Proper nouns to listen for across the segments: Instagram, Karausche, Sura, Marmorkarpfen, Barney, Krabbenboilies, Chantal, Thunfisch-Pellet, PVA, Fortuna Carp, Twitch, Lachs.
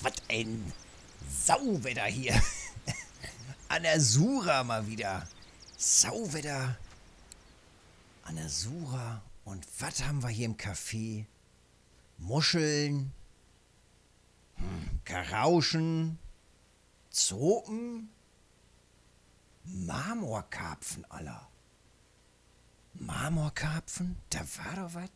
Ach, was ein Sauwetter hier. An der Sura mal wieder. Sauwetter. An der Sura. Und was haben wir hier im Café? Muscheln. Karauschen. Zopen. Marmorkarpfen, aller. Marmorkarpfen? Da war doch was.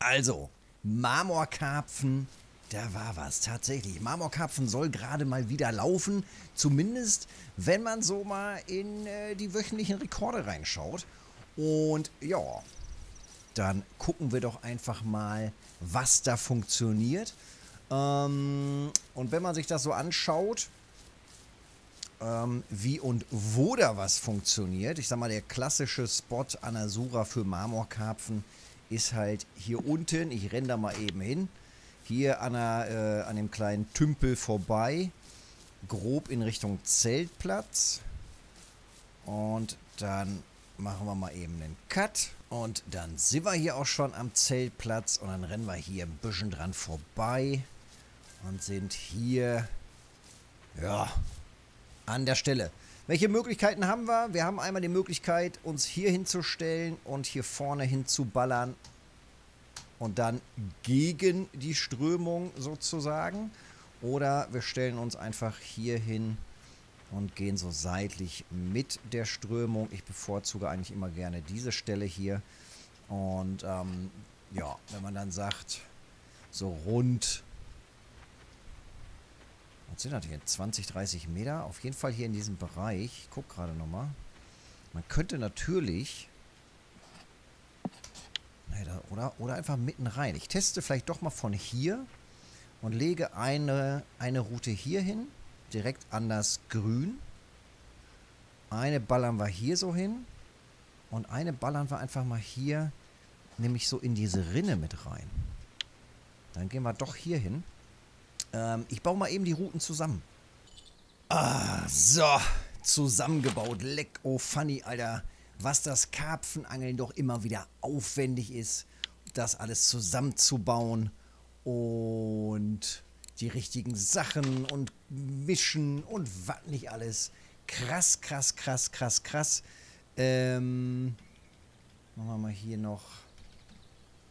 Also, Marmorkarpfen, da war was tatsächlich. Marmorkarpfen soll gerade mal wieder laufen. Zumindest, wenn man so mal in die wöchentlichen Rekorde reinschaut. Und ja, dann gucken wir doch einfach mal, was da funktioniert. Und wenn man sich das so anschaut, wie und wo da was funktioniert. Ich sag mal, der klassische Spot an der Sura für Marmorkarpfen ist halt hier unten. Ich renne da mal eben hin. Hier an dem kleinen Tümpel vorbei. Grob in Richtung Zeltplatz. Und dann machen wir mal eben einen Cut. Und dann sind wir hier auch schon am Zeltplatz. Und dann rennen wir hier ein bisschen dran vorbei. Und sind hier, ja, an der Stelle. Welche Möglichkeiten haben wir? Wir haben einmal die Möglichkeit, uns hier hinzustellen und hier vorne hinzuballern. Und dann gegen die Strömung sozusagen. Oder wir stellen uns einfach hier hin und gehen so seitlich mit der Strömung. Ich bevorzuge eigentlich immer gerne diese Stelle hier. Und ja, wenn man dann sagt, so rund... Was sind das hier? 20, 30 Meter? Auf jeden Fall hier in diesem Bereich. Ich gucke gerade nochmal. Man könnte natürlich... Oder einfach mitten rein. Ich teste vielleicht doch mal von hier und lege eine Route hier hin. Direkt an das Grün. Eine ballern wir hier so hin. Und eine ballern wir einfach mal hier, nämlich so in diese Rinne mit rein. Dann gehen wir doch hier hin. Ich baue mal eben die Routen zusammen. Ah, so. Zusammengebaut. Leck, oh funny, Alter. Was das Karpfenangeln doch immer wieder aufwendig ist, das alles zusammenzubauen und die richtigen Sachen und mischen und was nicht alles. Krass, krass, krass, krass, krass. Machen wir mal hier noch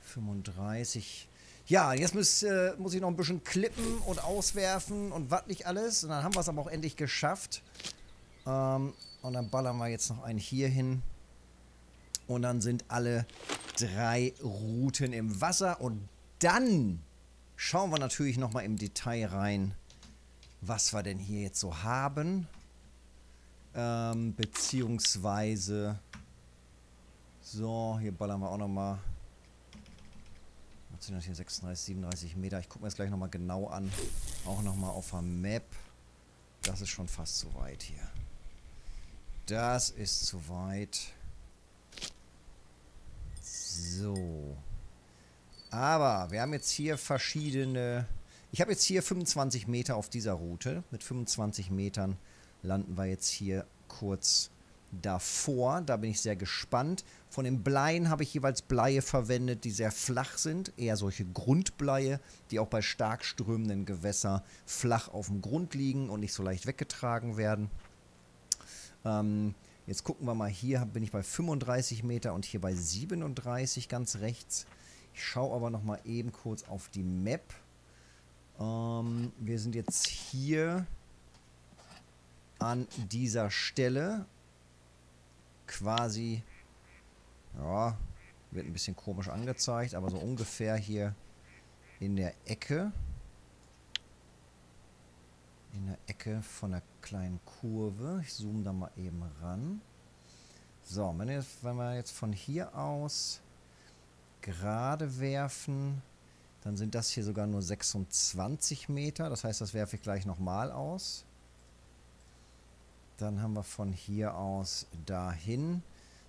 35... Ja, jetzt muss ich noch ein bisschen klippen und auswerfen und was nicht alles. Und dann haben wir es aber auch endlich geschafft. Und dann ballern wir jetzt noch einen hier hin. Und dann sind alle drei Routen im Wasser. Und dann schauen wir natürlich nochmal im Detail rein, was wir denn hier jetzt so haben. Beziehungsweise... So, hier ballern wir auch nochmal... Sind das hier 36, 37 Meter. Ich gucke mir das gleich nochmal genau an. Auch nochmal auf der Map. Das ist schon fast zu weit hier. Das ist zu weit. So. Aber wir haben jetzt hier verschiedene... Ich habe jetzt hier 25 Meter auf dieser Route. Mit 25 Metern landen wir jetzt hier kurz davor. Da bin ich sehr gespannt. Von den Bleien habe ich jeweils Bleie verwendet, die sehr flach sind. Eher solche Grundbleie, die auch bei stark strömenden Gewässern flach auf dem Grund liegen und nicht so leicht weggetragen werden. Jetzt gucken wir mal hier. Bin ich bei 35 Meter und hier bei 37 ganz rechts. Ich schaue aber noch mal eben kurz auf die Map. Wir sind jetzt hier an dieser Stelle. Quasi, ja, wird ein bisschen komisch angezeigt, aber so ungefähr hier in der Ecke. In der Ecke von der kleinen Kurve. Ich zoome da mal eben ran. So, wenn wir jetzt von hier aus gerade werfen, dann sind das hier sogar nur 26 Meter. Das heißt, das werfe ich gleich nochmal aus. Dann haben wir von hier aus dahin.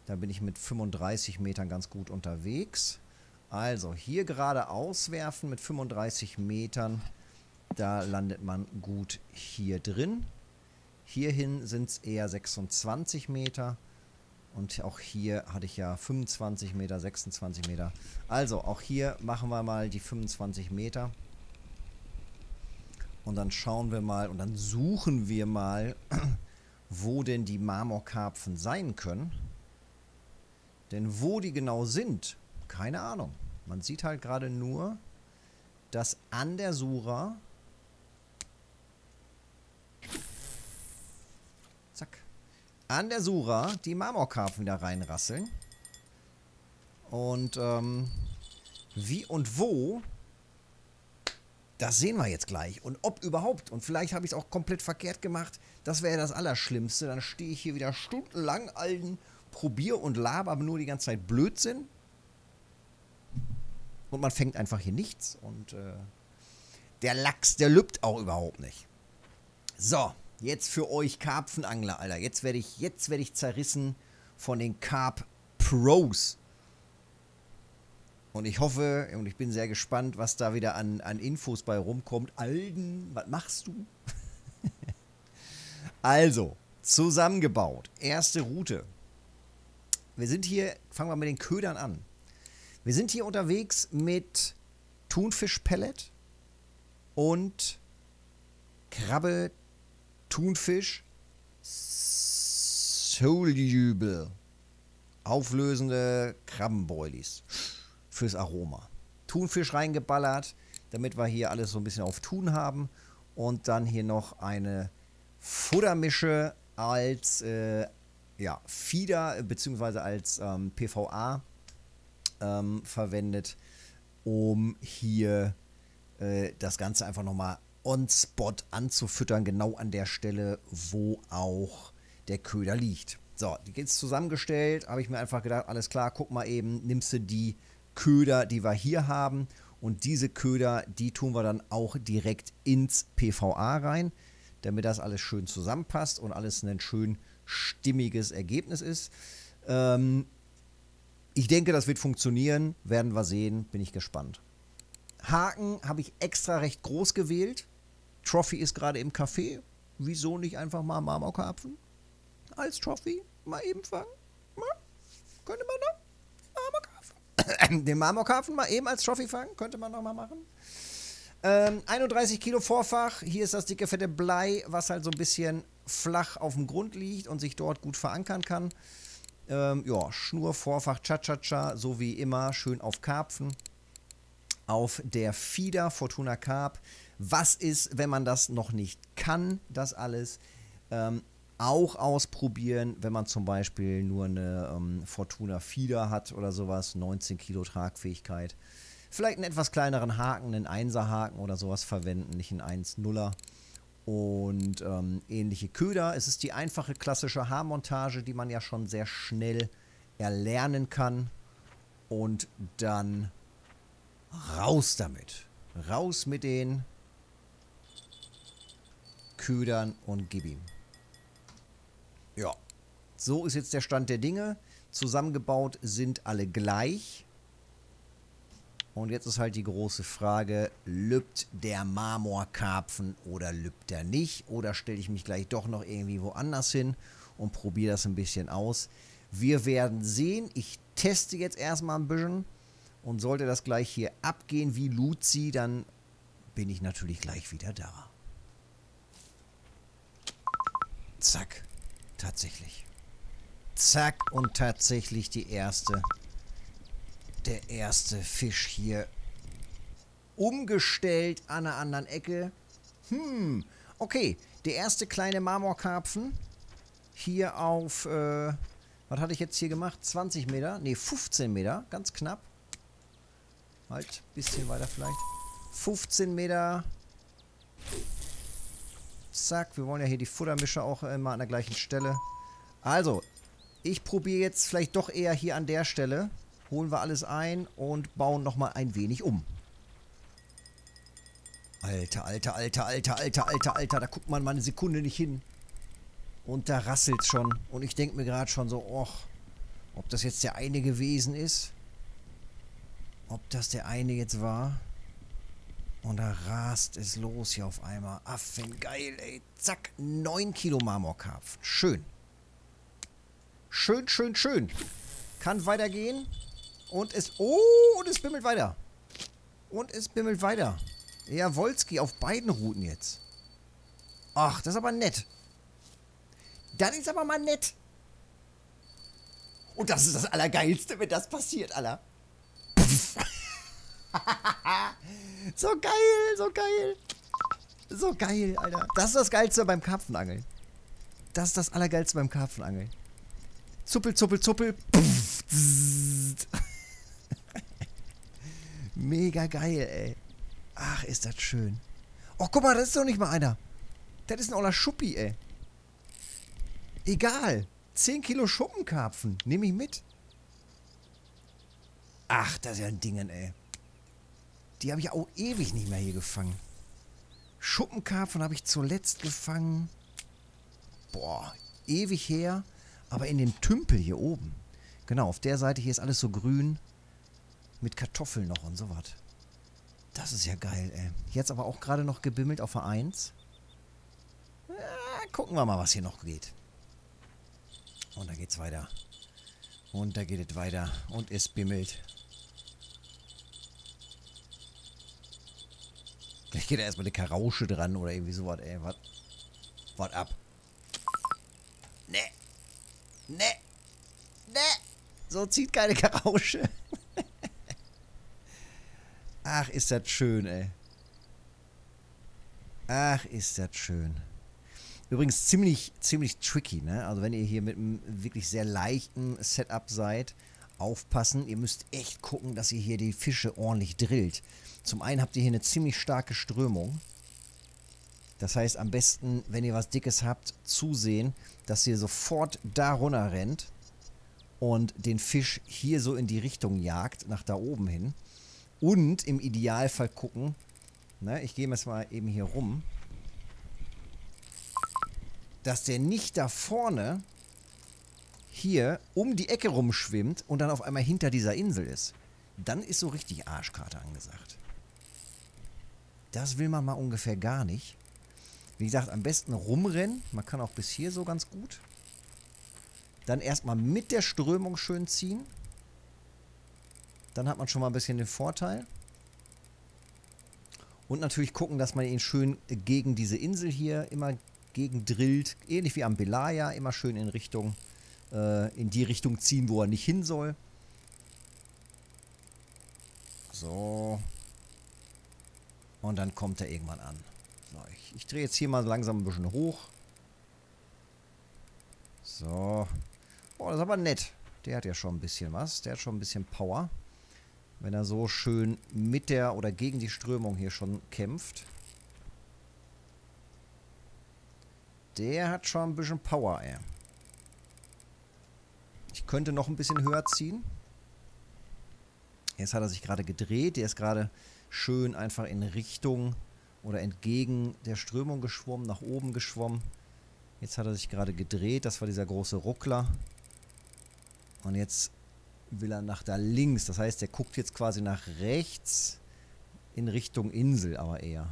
Da bin ich mit 35 Metern ganz gut unterwegs. Also hier geradeaus werfen mit 35 Metern. Da landet man gut hier drin. Hierhin sind es eher 26 Meter. Und auch hier hatte ich ja 25 Meter, 26 Meter. Also auch hier machen wir mal die 25 Meter. Und dann schauen wir mal und dann suchen wir mal, wo denn die Marmorkarpfen sein können. Denn wo die genau sind, keine Ahnung. Man sieht halt gerade nur, dass an der Sura... Zack. An der Sura die Marmorkarpfen wieder reinrasseln. Und wie und wo, das sehen wir jetzt gleich. Und ob überhaupt. Und vielleicht habe ich es auch komplett verkehrt gemacht. Das wäre ja das Allerschlimmste. Dann stehe ich hier wieder stundenlang allen probier und laber nur die ganze Zeit Blödsinn. Und man fängt einfach hier nichts. Und der Lachs, der lübt auch überhaupt nicht. So. Jetzt für euch Karpfenangler, Alter. Jetzt werd ich zerrissen von den Carp Pros. Und ich hoffe, und ich bin sehr gespannt, was da wieder an Infos bei rumkommt. Alden, was machst du? Also, zusammengebaut. Erste Route. Wir sind hier, fangen wir mit den Ködern an. Wir sind hier unterwegs mit Thunfisch-Pellet und Krabbe Thunfisch-Solubel. Auflösende Krabbenboilies. Fürs Aroma. Thunfisch reingeballert, damit wir hier alles so ein bisschen auf Thun haben. Und dann hier noch eine Futtermische als ja, Fieder bzw. als PVA verwendet, um hier das Ganze einfach nochmal on-spot anzufüttern, genau an der Stelle, wo auch der Köder liegt. So, die geht's zusammengestellt, habe ich mir einfach gedacht, alles klar, guck mal eben, nimmst du die Köder, die wir hier haben, und diese Köder, die tun wir dann auch direkt ins PVA rein, damit das alles schön zusammenpasst und alles ein schön stimmiges Ergebnis ist. Ich denke, das wird funktionieren, werden wir sehen, bin ich gespannt. Haken habe ich extra recht groß gewählt. Trophy ist gerade im Café. Wieso nicht einfach mal Marmorkarpfen als Trophy mal eben fangen? Mal? Könnte man noch Marmorkarpfen? Den Marmorkarpfen mal eben als Trophy fangen? Könnte man noch mal machen. 31 Kilo Vorfach. Hier ist das dicke, fette Blei, was halt so ein bisschen flach auf dem Grund liegt und sich dort gut verankern kann. Ja, Schnur, Vorfach, Cha-Cha-Cha, so wie immer, schön auf Karpfen. Auf der Fieder Fortuna Carp. Was ist, wenn man das noch nicht kann, das alles auch ausprobieren, wenn man zum Beispiel nur eine Fortuna Fieder hat oder sowas, 19 Kilo Tragfähigkeit. Vielleicht einen etwas kleineren Haken, einen 1er-Haken oder sowas verwenden, nicht einen 1-0er. Und ähnliche Köder. Es ist die einfache klassische Haarmontage, die man ja schon sehr schnell erlernen kann. Und dann... raus damit. Raus mit den Ködern und gib ihm. Ja. So ist jetzt der Stand der Dinge. Zusammengebaut sind alle gleich. Und jetzt ist halt die große Frage, lübt der Marmorkarpfen oder lübt er nicht? Oder stelle ich mich gleich doch noch irgendwie woanders hin und probiere das ein bisschen aus? Wir werden sehen. Ich teste jetzt erstmal ein bisschen. Und sollte das gleich hier abgehen wie Luzi, dann bin ich natürlich gleich wieder da. Zack. Tatsächlich. Zack und tatsächlich die erste. Der erste Fisch hier. Umgestellt an einer anderen Ecke. Okay. Der erste kleine Marmorkarpfen. Hier auf, was hatte ich jetzt hier gemacht? 20 Meter? Ne, 15 Meter. Ganz knapp. Halt, bisschen weiter vielleicht. 15 Meter. Zack, wir wollen ja hier die Futtermische auch immer an der gleichen Stelle. Also, ich probiere jetzt vielleicht doch eher hier an der Stelle. Holen wir alles ein und bauen nochmal ein wenig um. Alter. Da guckt man mal eine Sekunde nicht hin. Und da rasselt's schon. Und ich denke mir gerade schon so, och, ob das jetzt der eine gewesen ist. Ob das der eine jetzt war? Und da rast es los hier auf einmal. Affengeil, ey. Zack, 9 Kilo Marmorkarpfen. Schön. Schön, schön, schön. Kann weitergehen. Und es... Oh, und es bimmelt weiter. Und es bimmelt weiter. Jawolski, auf beiden Routen jetzt. Ach, das ist aber nett. Das ist aber mal nett. Und das ist das Allergeilste, wenn das passiert, Alter. So geil, so geil. So geil, Alter. Das ist das Geilste beim Karpfenangeln. Das ist das Allergeilste beim Karpfenangeln. Zuppel, zuppel, zuppel. Puff, mega geil, ey. Ach, ist das schön. Oh, guck mal, das ist doch nicht mal einer. Das ist ein oller Schuppi, ey. Egal. 10 Kilo Schuppenkarpfen. Nehme ich mit. Ach, das ist ja ein Dingen, ey. Die habe ich auch ewig nicht mehr hier gefangen. Schuppenkarpfen habe ich zuletzt gefangen. Boah, ewig her. Aber in dem Tümpel hier oben. Genau, auf der Seite hier ist alles so grün. Mit Kartoffeln noch und sowas. Das ist ja geil, ey. Jetzt aber auch gerade noch gebimmelt auf der 1. Ja, gucken wir mal, was hier noch geht. Und da geht's weiter. Und da geht es weiter. Und es bimmelt. Gleich geht da erstmal eine Karausche dran oder irgendwie sowas, ey. Was ab? Ne. Ne. Ne. So zieht keine Karausche. Ach, ist das schön, ey. Ach, ist das schön. Übrigens ziemlich tricky, ne? Also wenn ihr hier mit einem wirklich sehr leichten Setup seid, aufpassen. Ihr müsst echt gucken, dass ihr hier die Fische ordentlich drillt. Zum einen habt ihr hier eine ziemlich starke Strömung. Das heißt, am besten, wenn ihr was Dickes habt, zusehen, dass ihr sofort da runter rennt und den Fisch hier so in die Richtung jagt, nach da oben hin. Und im Idealfall gucken, ne? Ich gehe jetzt mal eben hier rum, dass der nicht da vorne hier um die Ecke rumschwimmt und dann auf einmal hinter dieser Insel ist. Dann ist so richtig Arschkarte angesagt. Das will man mal ungefähr gar nicht. Wie gesagt, am besten rumrennen. Man kann auch bis hier so ganz gut. Dann erstmal mit der Strömung schön ziehen. Dann hat man schon mal ein bisschen den Vorteil. Und natürlich gucken, dass man ihn schön gegen diese Insel hier immer gegen drillt. Ähnlich wie am Belaya, immer schön in Richtung, in die Richtung ziehen, wo er nicht hin soll. So. Und dann kommt er irgendwann an. So, ich drehe jetzt hier mal langsam ein bisschen hoch. So. Oh, das ist aber nett. Der hat ja schon ein bisschen was. Der hat schon ein bisschen Power. Wenn er so schön mit der oder gegen die Strömung hier schon kämpft. Der hat schon ein bisschen Power, ey. Ich könnte noch ein bisschen höher ziehen. Jetzt hat er sich gerade gedreht. Der ist gerade schön einfach in Richtung oder entgegen der Strömung geschwommen, nach oben geschwommen. Jetzt hat er sich gerade gedreht. Das war dieser große Ruckler. Und jetzt will er nach da links. Das heißt, der guckt jetzt quasi nach rechts in Richtung Insel aber eher.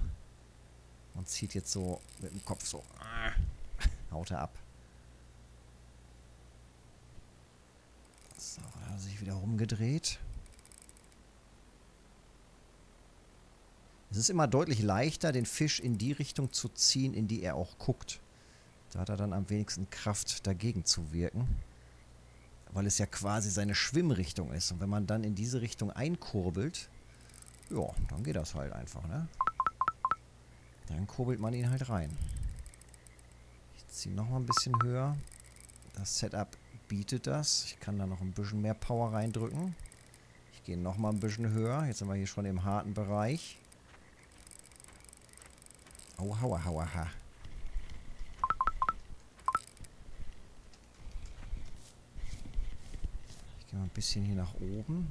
Und zieht jetzt so mit dem Kopf so... Haut er ab. So, da hat er sich wieder rumgedreht. Es ist immer deutlich leichter, den Fisch in die Richtung zu ziehen, in die er auch guckt. Da hat er dann am wenigsten Kraft, dagegen zu wirken. Weil es ja quasi seine Schwimmrichtung ist. Und wenn man dann in diese Richtung einkurbelt, ja, dann geht das halt einfach, ne? Dann kurbelt man ihn halt rein. Ziehe noch mal ein bisschen höher. Das Setup bietet das. Ich kann da noch ein bisschen mehr Power reindrücken. Ich gehe noch mal ein bisschen höher. Jetzt sind wir hier schon im harten Bereich. Au, hau, hau, ha. Ich gehe mal ein bisschen hier nach oben.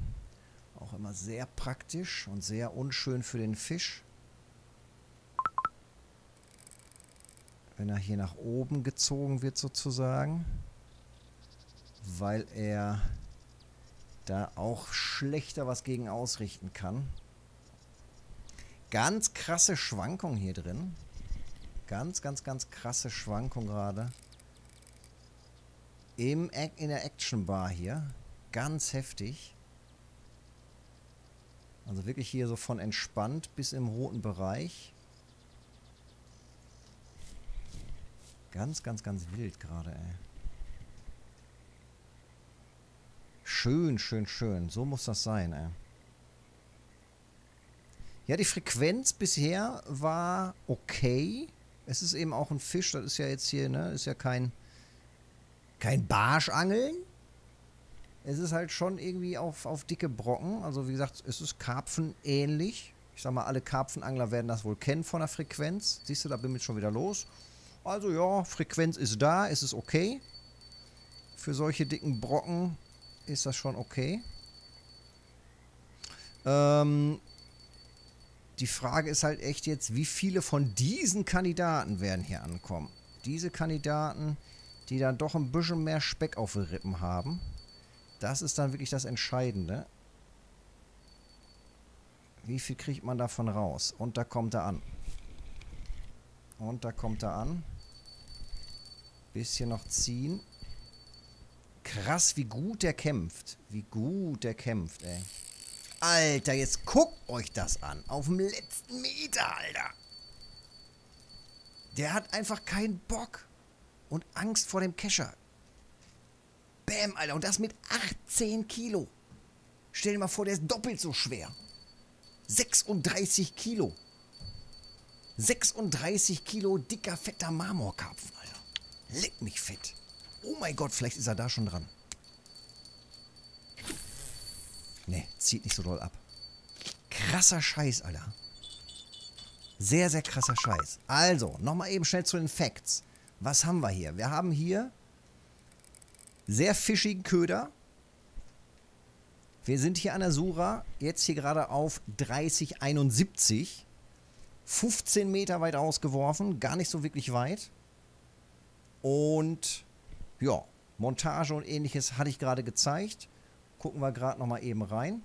Auch immer sehr praktisch und sehr unschön für den Fisch. Wenn er hier nach oben gezogen wird sozusagen, weil er da auch schlechter was gegen ausrichten kann. Ganz krasse Schwankung hier drin. Ganz krasse Schwankung gerade. in der Action Bar hier. Ganz heftig. Also wirklich hier so von entspannt bis im roten Bereich. Ganz, ganz, ganz wild gerade, ey. Schön, schön, schön. So muss das sein, ey. Ja, die Frequenz bisher war okay. Es ist eben auch ein Fisch. Das ist ja jetzt hier, ne? Ist ja kein Barschangeln. Es ist halt schon irgendwie auf dicke Brocken. Also wie gesagt, es ist Karpfen ähnlich. Ich sag mal, alle Karpfenangler werden das wohl kennen von der Frequenz. Siehst du, da bin ich schon wieder los. Also ja, Frequenz ist da, es ist okay. Für solche dicken Brocken ist das schon okay. Die Frage ist halt echt jetzt, wie viele von diesen Kandidaten werden hier ankommen? Diese Kandidaten, die dann doch ein bisschen mehr Speck auf den Rippen haben. Das ist dann wirklich das Entscheidende. Wie viel kriegt man davon raus? Und da kommt er an. Und da kommt er an. Bisschen noch ziehen. Krass, wie gut der kämpft. Wie gut der kämpft, ey. Alter, jetzt guckt euch das an. Auf dem letzten Meter, Alter. Der hat einfach keinen Bock. Und Angst vor dem Kescher. Bäm, Alter. Und das mit 18 Kilo. Stell dir mal vor, der ist doppelt so schwer. 36 Kilo. 36 Kilo dicker, fetter Marmorkarpfen, Alter. Leck mich fett. Oh mein Gott, vielleicht ist er da schon dran. Ne, zieht nicht so doll ab. Krasser Scheiß, Alter. Sehr, sehr krasser Scheiß. Also, nochmal eben schnell zu den Facts. Was haben wir hier? Wir haben hier sehr fischigen Köder. Wir sind hier an der Sura, jetzt hier gerade auf 30,71. 15 Meter weit ausgeworfen, gar nicht so wirklich weit. Und ja, Montage und ähnliches hatte ich gerade gezeigt. Gucken wir gerade nochmal eben rein.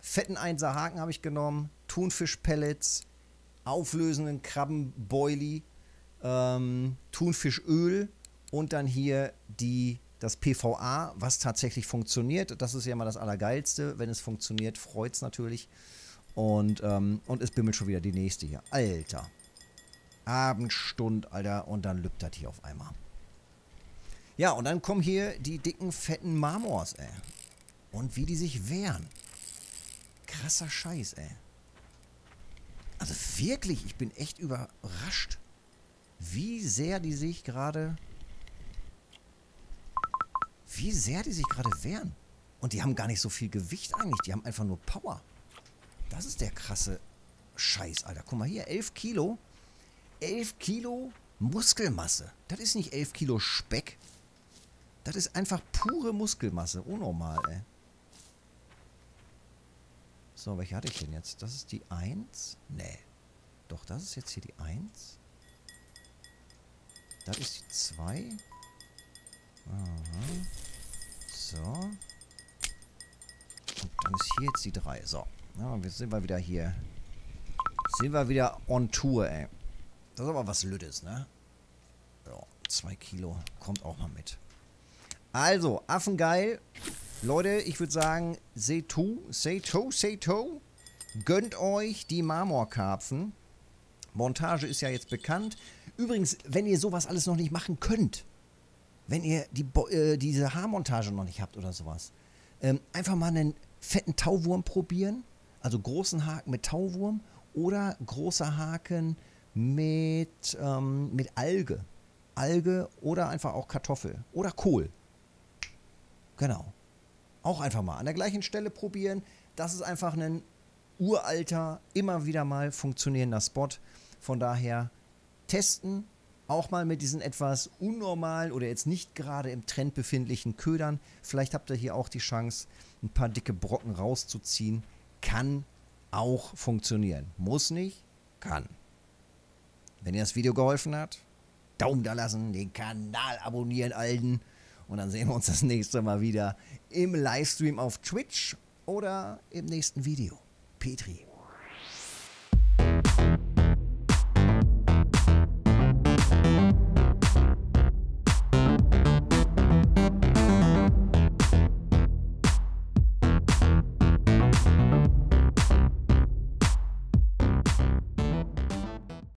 Fetten 1er Haken habe ich genommen, Thunfisch-Pellets, auflösenden Krabbenboilies, Thunfischöl und dann hier das PVA, was tatsächlich funktioniert. Das ist ja immer das Allergeilste. Wenn es funktioniert, freut es natürlich. Und es bimmelt schon wieder die nächste hier. Alter. Abendstund, Alter. Und dann lübt das hier auf einmal. Ja, und dann kommen hier die dicken, fetten Marmors, ey. Und wie die sich wehren. Krasser Scheiß, ey. Also wirklich, ich bin echt überrascht, wie sehr die sich gerade wehren. Und die haben gar nicht so viel Gewicht eigentlich. Die haben einfach nur Power. Das ist der krasse Scheiß, Alter. Guck mal hier, 11 Kilo. 11 Kilo Muskelmasse. Das ist nicht 11 Kilo Speck. Das ist einfach pure Muskelmasse. Unnormal, ey. So, welche hatte ich denn jetzt? Das ist die 1. Nee. Doch, das ist jetzt hier die 1. Das ist die 2. Aha. So. Und dann ist hier jetzt die 3. So. Ja, jetzt sind wir wieder hier. Sind wir wieder on Tour, ey. Das ist aber was Lüttes, ne? Ja, 2 Kilo. Kommt auch mal mit. Also, affengeil. Leute, ich würde sagen, seht to. Gönnt euch die Marmorkarpfen. Montage ist ja jetzt bekannt. Übrigens, wenn ihr sowas alles noch nicht machen könnt, wenn ihr diese Haarmontage noch nicht habt oder sowas, einfach mal einen fetten Tauwurm probieren. Also großen Haken mit Tauwurm oder großer Haken mit Alge. Alge oder einfach auch Kartoffel oder Kohl. Genau. Auch einfach mal an der gleichen Stelle probieren. Das ist einfach ein uralter, immer wieder mal funktionierender Spot. Von daher testen. Auch mal mit diesen etwas unnormalen oder jetzt nicht gerade im Trend befindlichen Ködern. Vielleicht habt ihr hier auch die Chance, ein paar dicke Brocken rauszuziehen. Kann auch funktionieren. Muss nicht, kann. Wenn dir das Video geholfen hat, Daumen da lassen, den Kanal abonnieren, Alten. Und dann sehen wir uns das nächste Mal wieder im Livestream auf Twitch oder im nächsten Video. Petri.